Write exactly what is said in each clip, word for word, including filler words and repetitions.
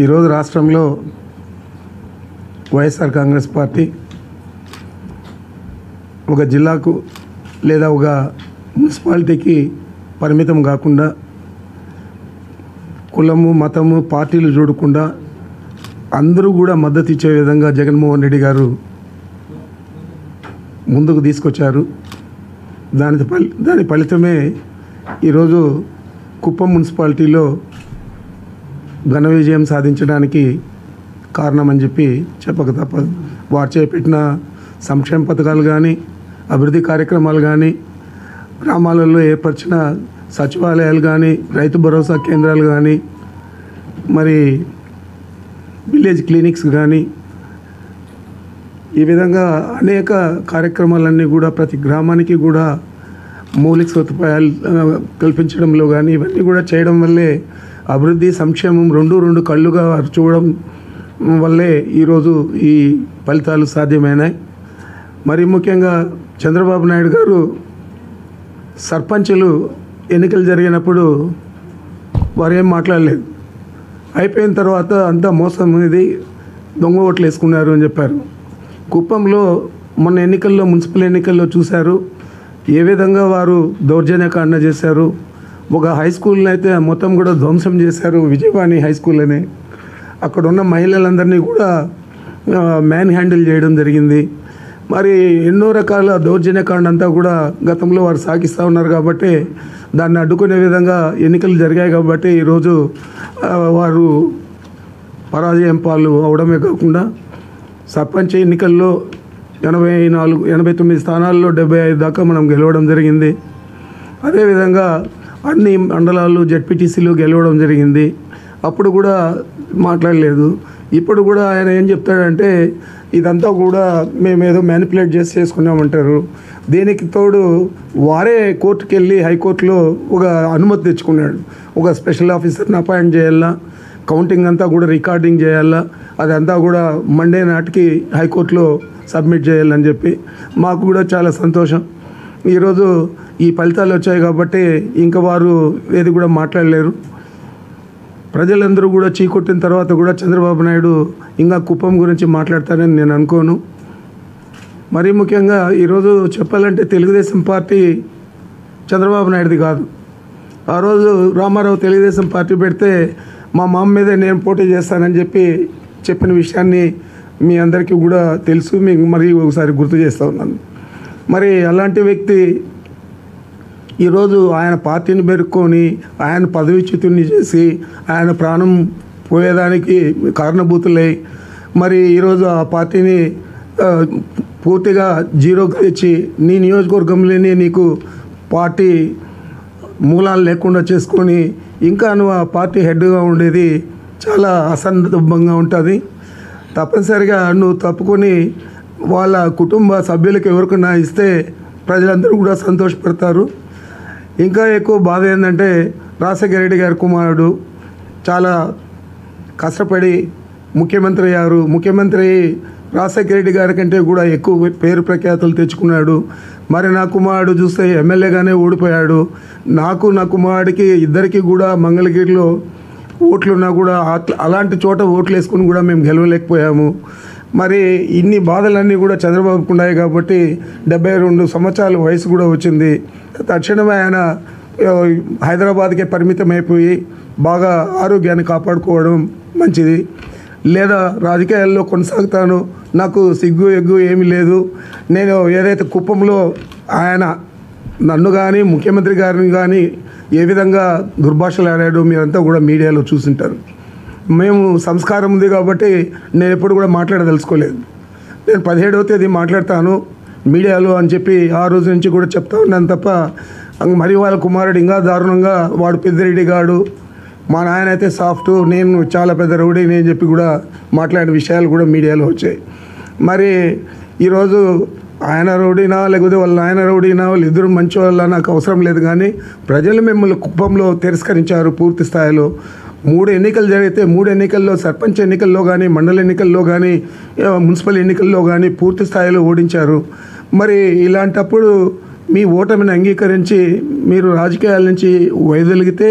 ఈరోజు రాష్ట్రంలో వైఎస్ఆర్ కాంగ్రెస్ పార్టీ ఒక జిల్లాకు లేదా ఒక మున్సిపాలిటీకి పరిమితం కాకుండా కులము మతము పార్టీలు చూడకుండా అందరూ కూడా మద్దతు ఇచ్చే విధంగా జగన్మోహన్ రెడ్డి గారు ముందుకు తీసుకొచ్చారు. దాని దాని ఫలితమే ఈరోజు కుప్పం మున్సిపాలిటీలో ఘన విజయం సాధించడానికి కారణమని చెప్పి చెప్పక తప్పదు. వారు చేపట్టిన సంక్షేమ పథకాలు కానీ, అభివృద్ధి కార్యక్రమాలు కానీ, గ్రామాలలో ఏర్పరిచిన సచివాలయాలు కానీ, రైతు భరోసా కేంద్రాలు కానీ, మరి విలేజ్ క్లినిక్స్ కానీ, ఈ విధంగా అనేక కార్యక్రమాలన్నీ కూడా ప్రతి గ్రామానికి కూడా మౌలిక సదుపాయాలు కల్పించడంలో కానీ ఇవన్నీ కూడా చేయడం వల్లే అభివృద్ధి సంక్షేమం రెండు రెండు కళ్ళుగా చూడడం వల్లే ఈరోజు ఈ ఫలితాలు సాధ్యమైనాయి. మరి ముఖ్యంగా చంద్రబాబు నాయుడు గారు సర్పంచులు ఎన్నికలు జరిగినప్పుడు వారు ఏం మాట్లాడలేదు. అయిపోయిన తర్వాత అంతా మోసం, ఇది దొంగ ఓట్లు వేసుకున్నారు అని చెప్పారు. కుప్పంలో మొన్న ఎన్నికల్లో, మున్సిపల్ ఎన్నికల్లో చూశారు ఏ విధంగా వారు దౌర్జన్యకాండ చేశారు. ఒక హై స్కూల్ని అయితే మొత్తం కూడా ధ్వంసం చేశారు, విజయవాణి హై స్కూల్ అని. అక్కడ ఉన్న మహిళలందరినీ కూడా మ్యాన్ హ్యాండిల్ చేయడం జరిగింది. మరి ఎన్నో రకాల దౌర్జన్యకాండ అంతా కూడా గతంలో వారు సాగిస్తూ ఉన్నారు కాబట్టి దాన్ని అడ్డుకునే విధంగా ఎన్నికలు జరిగాయి. కాబట్టి ఈరోజు వారు పరాజయం పాలు అవడమే కాకుండా సర్పంచ్ ఎన్నికల్లో ఎనభై నాలుగు ఎనభై తొమ్మిది స్థానాల్లో డెబ్బై ఐదు దాకా మనం గెలవడం జరిగింది. అదేవిధంగా అన్ని మండలాలు జెడ్పీటీసీలు గెలవడం జరిగింది. అప్పుడు కూడా మాట్లాడలేదు. ఇప్పుడు కూడా ఆయన ఏం చెప్తాడంటే ఇదంతా కూడా మేమేదో మ్యానిపులేట్ చేసి చేసుకున్నామంటారు. దీనికి తోడు వారే కోర్టుకు వెళ్ళి హైకోర్టులో ఒక అనుమతి తెచ్చుకున్నాడు. ఒక స్పెషల్ ఆఫీసర్ని అపాయింట్ చేయాలా, కౌంటింగ్ అంతా కూడా రికార్డింగ్ చేయాలా, అదంతా కూడా మండే నాటికి హైకోర్టులో సబ్మిట్ చేయాలని చెప్పి. మాకు కూడా చాలా సంతోషం ఈరోజు ఈ ఫలితాలు వచ్చాయి కాబట్టి ఇంకా వారు ఏది కూడా మాట్లాడలేరు. ప్రజలందరూ కూడా చీకొట్టిన తర్వాత కూడా చంద్రబాబు నాయుడు ఇంకా కుప్పం గురించి మాట్లాడతారని నేను అనుకోను. మరీ ముఖ్యంగా ఈరోజు చెప్పాలంటే తెలుగుదేశం పార్టీ చంద్రబాబు నాయుడుది కాదు. ఆ రోజు రామారావు తెలుగుదేశం పార్టీ పెడితే మా మామ మీదే నేను పోటీ చేస్తానని చెప్పి చెప్పిన విషయాన్ని మీ అందరికీ కూడా తెలుసు. మీకు మరి ఒకసారి గుర్తు చేస్తూ ఉన్నాను. మరి అలాంటి వ్యక్తి ఈరోజు ఆయన పార్టీని పెరుక్కొని ఆయన పదవిచ్యుతుని చేసి ఆయన ప్రాణం పోయేదానికి కారణభూతులై మరి ఈరోజు ఆ పార్టీని పూర్తిగా జీరోకి తెచ్చి నీ నియోజకవర్గంలోనే నీకు పార్టీ మూలాలు లేకుండా చేసుకొని ఇంకా నువ్వు ఆ పార్టీ హెడ్గా ఉండేది చాలా అసందర్భంగా ఉంటుంది. తప్పనిసరిగా నువ్వు తప్పుకొని వాళ్ళ కుటుంబ సభ్యులకు ఎవరికన్నా ఇస్తే ప్రజలందరూ కూడా సంతోషపడతారు. ఇంకా ఎక్కువ బాధ ఏంటంటే రాజశేఖర రెడ్డి గారి కుమారుడు చాలా కష్టపడి ముఖ్యమంత్రి అయ్యారు. ముఖ్యమంత్రి రాజశేఖర రెడ్డి గారి కంటే కూడా ఎక్కువ పేరు ప్రఖ్యాతులు తెచ్చుకున్నాడు. మరి నా కుమారుడు చూస్తే ఎమ్మెల్యేగానే ఓడిపోయాడు. నాకు నా కుమారుడికి ఇద్దరికి కూడా మంగళగిరిలో ఓట్లున్నా కూడా అలాంటి చోట ఓట్లు వేసుకుని కూడా మేము గెలవలేకపోయాము. మరి ఇన్ని బాధలన్నీ కూడా చంద్రబాబుకు ఉన్నాయి కాబట్టి డెబ్బై రెండు సంవత్సరాల వయసు కూడా వచ్చింది. తక్షణమే ఆయన హైదరాబాద్కే పరిమితం అయిపోయి బాగా ఆరోగ్యాన్ని కాపాడుకోవడం మంచిది. లేదా రాజకీయాల్లో కొనసాగుతాను, నాకు సిగ్గు ఎగ్గు ఏమీ లేదు, నేను ఏదైతే కుప్పంలో ఆయన నన్ను కానీ ముఖ్యమంత్రి గారిని కానీ ఏ విధంగా దుర్భాషలు ఆడాడో మీరంతా కూడా మీడియాలో చూసుంటారు. మేము సంస్కారం ఉంది కాబట్టి నేను ఎప్పుడు కూడా మాట్లాడదలుచుకోలేదు. నేను పదిహేడవ తేదీ మాట్లాడతాను మీడియాలో అని చెప్పి ఆ రోజు నుంచి కూడా చెప్తా ఉన్నాను తప్ప మరి వాళ్ళ కుమారుడు ఇంకా దారుణంగా వాడు పెద్దిరెడ్డి గాడు, మా నాయన అయితే సాఫ్ట్, నేను చాలా పెద్ద రౌడీ నేను చెప్పి కూడా మాట్లాడిన విషయాలు కూడా మీడియాలో వచ్చాయి. మరి ఈరోజు ఆయన రౌడీనా లేకపోతే వాళ్ళ నాయన రౌడీనా, వాళ్ళు ఇద్దరు మంచి వాళ్ళ నాకు అవసరం లేదు. కానీ ప్రజలు మిమ్మల్ని కుప్పంలో తిరస్కరించారు పూర్తి స్థాయిలో. మూడు ఎన్నికలు జరిగితే మూడు ఎన్నికల్లో సర్పంచ్ ఎన్నికల్లో కానీ, మండల ఎన్నికల్లో కానీ, మున్సిపల్ ఎన్నికల్లో కానీ పూర్తి స్థాయిలో ఓడించారు. మరి ఇలాంటప్పుడు మీ ఓటమిని అంగీకరించి మీరు రాజకీయాల నుంచి వైదొలిగితే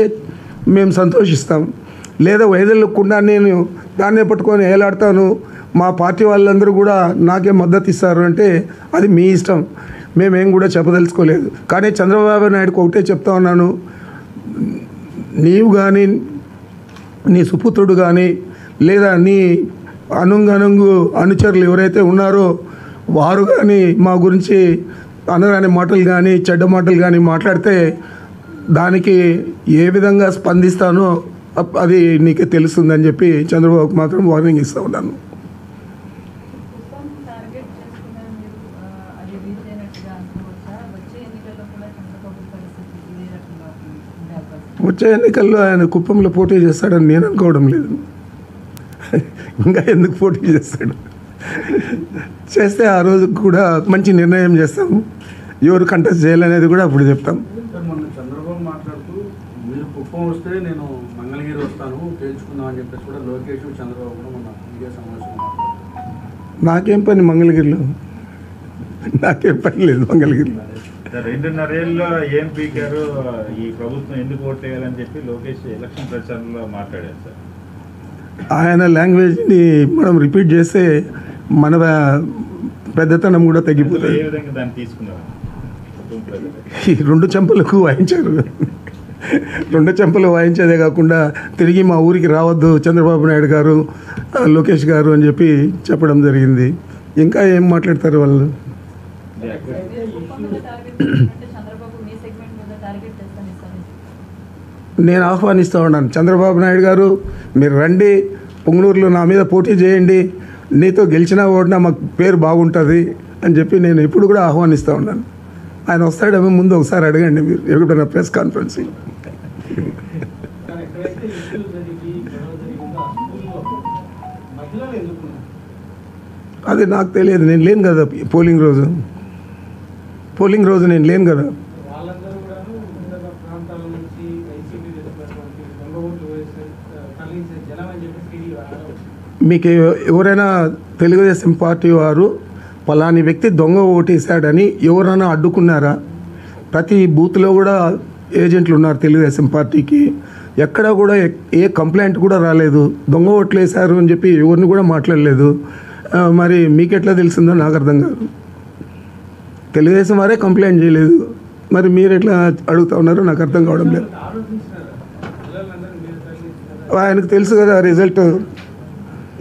మేము సంతోషిస్తాం. లేదా వైదల్యకుండా నేను దాన్ని పట్టుకొని ఏలాడతాను, మా పార్టీ వాళ్ళందరూ కూడా నాకే మద్దతు ఇస్తారు అంటే అది మీ ఇష్టం, మేమేం కూడా చెప్పదలుచుకోలేదు. కానీ చంద్రబాబు నాయుడుకి ఒకటే చెప్తా ఉన్నాను, నీవు కానీ నీ సుపుత్రుడు కానీ లేదా నీ అనుంగనుంగు అనుచరులు ఎవరైతే ఉన్నారో వారు కానీ మా గురించి అనరాని మాటలు కానీ చెడ్డ మాటలు కానీ మాట్లాడితే దానికి ఏ విధంగా స్పందిస్తానో అది నీకే తెలుస్తుందని చెప్పి చంద్రబాబుకి మాత్రం వార్నింగ్ ఇస్తూ ఉన్నాను. వచ్చే ఎన్నికల్లో ఆయన కుప్పంలో పోటీ చేస్తాడని నేను అనుకోవడం లేదు. ఇంకా ఎందుకు పోటీ చేస్తాడు? చేస్తే ఆ రోజు కూడా మంచి నిర్ణయం చేస్తాము, ఎవరు కంటెస్ట్ చేయాలనేది కూడా అప్పుడు చెప్తాము. చంద్రబాబు మాట్లాడుతూ మీరు కుప్పం వస్తే నేను మంగళగిరి వస్తాను తెలుసుకుందాం అని చెప్పేసి కూడా లోకేష్ చంద్రబాబు కూడా మన మీడియా సమావేశంలో మాట్లాడుతున్నారు. నాకేం పని మంగళగిరిలో, నాకేం పని లేదు మంగళగిరిలో. రెండున్నరేళ్ళలో ఏం పీకారు ఈ ప్రభుత్వం, ఎందుకు ఓట్ వేయాలని చెప్పి లోకేష్ ఎలక్షన్ ప్రచారంలో మాట్లాడారు సార్. ఆయన లాంగ్వేజ్ని మనం రిపీట్ చేస్తే మన పెద్దతనం కూడా తగ్గిపోతుంది. ఏ విధంగా దాన్ని తీసుకున్నారు? ఈ రెండు చెంపలకు వాయించారు, రెండు చెంపలు వాయించేదే కాకుండా తిరిగి మా ఊరికి రావద్దు చంద్రబాబు నాయుడు గారు లోకేష్ గారు అని చెప్పి చెప్పడం జరిగింది. ఇంకా ఏం మాట్లాడతారు వాళ్ళు? నేను ఆహ్వానిస్తూ ఉన్నాను, చంద్రబాబు నాయుడు గారు మీరు రండి, పొంగనూరులో నా మీద పోటీ చేయండి, నీతో గెలిచినా ఓడినా మాకు పేరు బాగుంటుంది అని చెప్పి నేను ఇప్పుడు కూడా ఆహ్వానిస్తూ ఉన్నాను. ఆయన వస్తాడేమో ముందు ఒకసారి అడగండి మీరు ఎక్కడైనా ప్రెస్ కాన్ఫరెన్సింగ్. అది నాకు తెలియదు, నేను లేను కదా పోలింగ్ రోజు, పోలింగ్ రోజు నేను లేను కదా. మీకు ఎవరైనా తెలుగుదేశం పార్టీ వారు పలాని వ్యక్తి దొంగ ఓటేశాడని ఎవరైనా అడ్డుకున్నారా? ప్రతి బూత్లో కూడా ఏజెంట్లు ఉన్నారు తెలుగుదేశం పార్టీకి, ఎక్కడా కూడా ఏ కంప్లైంట్ కూడా రాలేదు, దొంగ ఓట్లు వేశారు అని చెప్పి ఎవరిని కూడా మాట్లాడలేదు. మరి మీకెట్లా తెలిసిందో నాకు అర్థం కాదు, తెలుగుదేశం వారే కంప్లైంట్ చేయలేదు, మరి మీరు ఎట్లా అడుగుతా ఉన్నారో నాకు అర్థం కావడం లేదు. ఆయనకు తెలుసు కదా రిజల్ట్,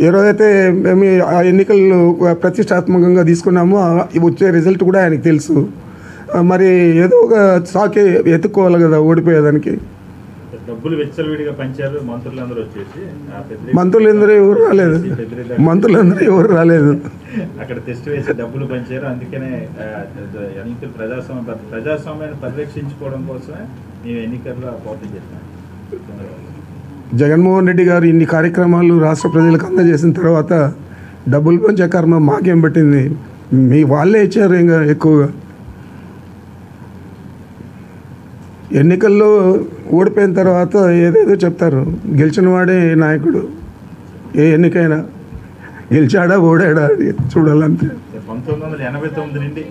ఏ రోజైతే మేము ఆ ఎన్నికలు ప్రతిష్టాత్మకంగా తీసుకున్నామో వచ్చే రిజల్ట్ కూడా ఆయనకు తెలుసు, మరి ఏదో ఒక సాకే ఎత్తుకోవాలి కదా ఓడిపోయేదానికి. మంత్రులందరూ ఎవరు రాలేదు, మంత్రులందరూ ఎవరు రాలేదు. జగన్మోహన్ రెడ్డి గారు ఇన్ని కార్యక్రమాలు రాష్ట్ర ప్రజలకు అందజేసిన తర్వాత డబ్బులు పంచే కర్మ మాకేం పెట్టింది, మీ వాళ్ళే ఇచ్చారు ఇంకా ఎక్కువగా. ఎన్నికల్లో ఓడిపోయిన తర్వాత ఏదేదో చెప్తారు, గెలిచిన వాడే నాయకుడు, ఏ ఎన్నికైనా గెలిచాడా ఓడాడా చూడాలంతే. పంతొమ్మిది వందల ఎనభై తొమ్మిది నుండి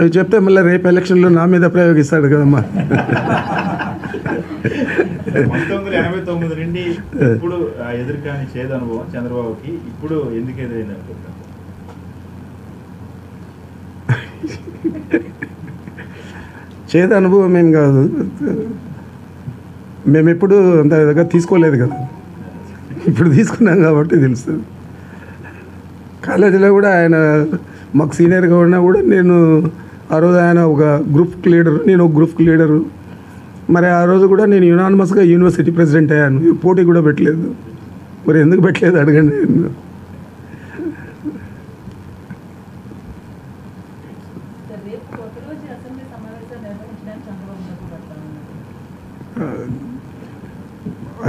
అవి చెప్తే మళ్ళీ రేపు ఎలక్షన్లో నా మీద ప్రయోగిస్తాడు కదమ్మా. పంతొమ్మిది వందల ఎనభై తొమ్మిది నుండి ఇప్పుడు ఎదురుకాని చేదు అనుభవం చంద్రబాబుకి ఇప్పుడు ఎందుకు ఎదురైంది అనుకుంటా? చేదు అనుభవం ఏం కాదు, మేమెప్పుడు అంత విధంగా తీసుకోలేదు కదా, ఇప్పుడు తీసుకున్నాం కాబట్టి తెలుస్తుంది. కాలేజీలో కూడా ఆయన మాకు సీనియర్గా ఉన్నా కూడా నేను ఆ రోజు ఆయన ఒక గ్రూప్ లీడరు, నేను ఒక గ్రూప్ లీడరు, మరి ఆ రోజు కూడా నేను యునానిమస్గా యూనివర్సిటీ ప్రెసిడెంట్ అయ్యాను, పోటీ కూడా పెట్టలేదు. మరి ఎందుకు పెట్టలేదు అడగండి.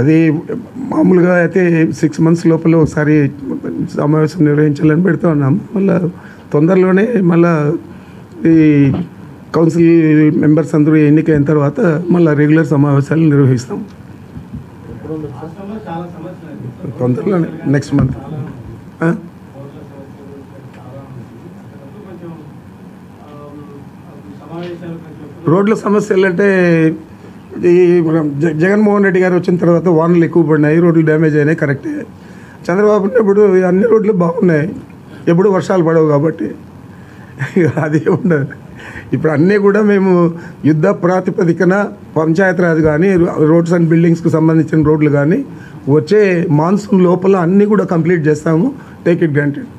అది మామూలుగా అయితే సిక్స్ మంత్స్ లోపల ఒకసారి సమావేశం నిర్వహించాలని పెడుతూ ఉన్నాము, మళ్ళీ తొందరలోనే మళ్ళీ ఈ కౌన్సిల్ మెంబర్స్ అందరూ ఎన్నికైన తర్వాత మళ్ళీ రెగ్యులర్ సమావేశాలు నిర్వహిస్తాం తొందరలోనే నెక్స్ట్ మంత్. రోడ్ల సమస్యలు అంటే జగన్ మోహన్ రెడ్డి గారు వచ్చిన తర్వాత వానలు ఎక్కువ పడినాయి, రోడ్లు డ్యామేజ్ అయినాయి, కరెక్టే. చంద్రబాబు ఇప్పుడు అన్ని రోడ్లు బాగున్నాయి, ఎప్పుడు వర్షాలు పడవు కాబట్టి అది ఉండదు. ఇప్పుడు అన్నీ కూడా మేము యుద్ధ ప్రాతిపదికన పంచాయతీరాజ్ కానీ రోడ్స్ అండ్ బిల్డింగ్స్కి సంబంధించిన రోడ్లు కానీ వచ్చే మాన్సూన్ లోపల అన్నీ కూడా కంప్లీట్ చేస్తాము. Take it granted.